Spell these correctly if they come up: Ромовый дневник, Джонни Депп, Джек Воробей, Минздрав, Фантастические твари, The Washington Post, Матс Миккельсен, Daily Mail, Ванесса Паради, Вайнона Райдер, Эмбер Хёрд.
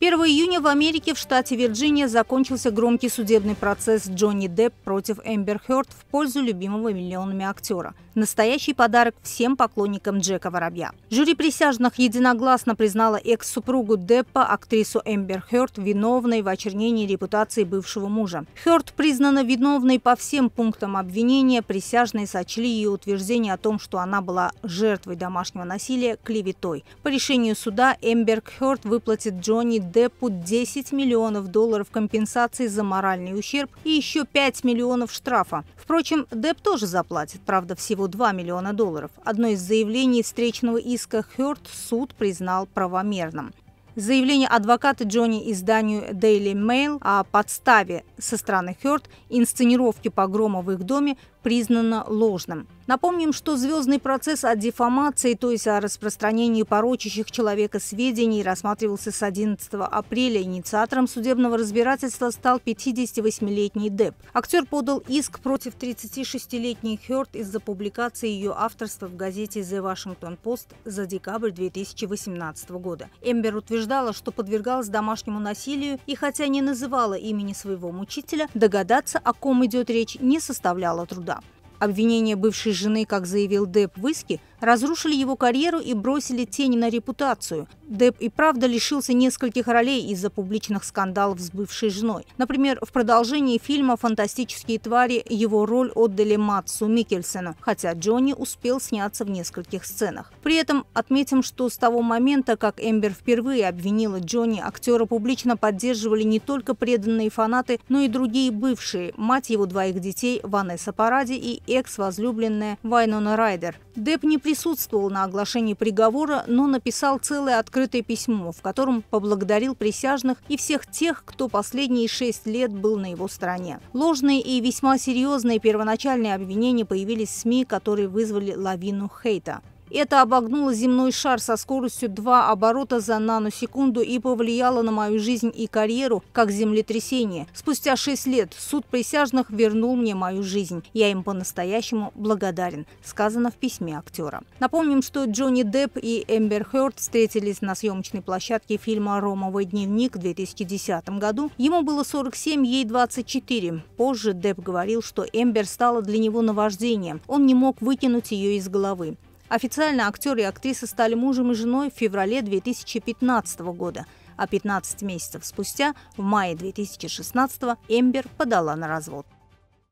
1 июня в Америке в штате Вирджиния закончился громкий судебный процесс Джонни Депп против Эмбер Хёрд в пользу любимого миллионами актера. Настоящий подарок всем поклонникам Джека Воробья. Жюри присяжных единогласно признало экс-супругу Деппа, актрису Эмбер Хёрд, виновной в очернении репутации бывшего мужа. Хёрд признана виновной по всем пунктам обвинения. Присяжные сочли ее утверждение о том, что она была жертвой домашнего насилия, клеветой. По решению суда Эмбер Хёрд выплатит Джонни Деппу $10 миллионов компенсации за моральный ущерб и еще $5 миллионов штрафа. Впрочем, Депп тоже заплатит, правда, всего $2 миллиона. Одно из заявлений встречного иска Хёрд суд признал правомерным. Заявление адвоката Джонни изданию Daily Mail о подставе со стороны Хёрд инсценировки погрома в их доме признано ложным. Напомним, что звездный процесс о дифамации, то есть о распространении порочащих человека сведений, рассматривался с 11 апреля. Инициатором судебного разбирательства стал 58-летний Депп. Актер подал иск против 36-летней Хёрд из-за публикации ее авторства в газете The Washington Post за декабрь 2018 года. Эмбер утверждала, что подвергалась домашнему насилию и, хотя не называла имени своего мучителя, догадаться, о ком идет речь, не составляло труда. Обвинения бывшей жены, как заявил Депп в иске, разрушили его карьеру и бросили тень на репутацию. Депп и правда лишился нескольких ролей из-за публичных скандалов с бывшей женой. Например, в продолжении фильма «Фантастические твари» его роль отдали Матсу Миккельсену, хотя Джонни успел сняться в нескольких сценах. При этом отметим, что с того момента, как Эмбер впервые обвинила Джонни, актера публично поддерживали не только преданные фанаты, но и другие бывшие – мать его двоих детей Ванесса Паради и экс-возлюбленная Вайнона Райдер. Депп не присутствовал на оглашении приговора, но написал целое открытое письмо, в котором поблагодарил присяжных и всех тех, кто последние 6 лет был на его стороне. Ложные и весьма серьезные первоначальные обвинения появились в СМИ, которые вызвали лавину хейта. Это обогнуло земной шар со скоростью 2 оборота за наносекунду и повлияло на мою жизнь и карьеру, как землетрясение. Спустя 6 лет суд присяжных вернул мне мою жизнь. Я им по-настоящему благодарен, сказано в письме актера. Напомним, что Джонни Депп и Эмбер Хёрд встретились на съемочной площадке фильма «Ромовый дневник» в 2010 году. Ему было 47, ей 24. Позже Депп говорил, что Эмбер стала для него наваждением. Он не мог выкинуть ее из головы. Официально актер и актриса стали мужем и женой в феврале 2015 года, а 15 месяцев спустя, в мае 2016, Эмбер подала на развод.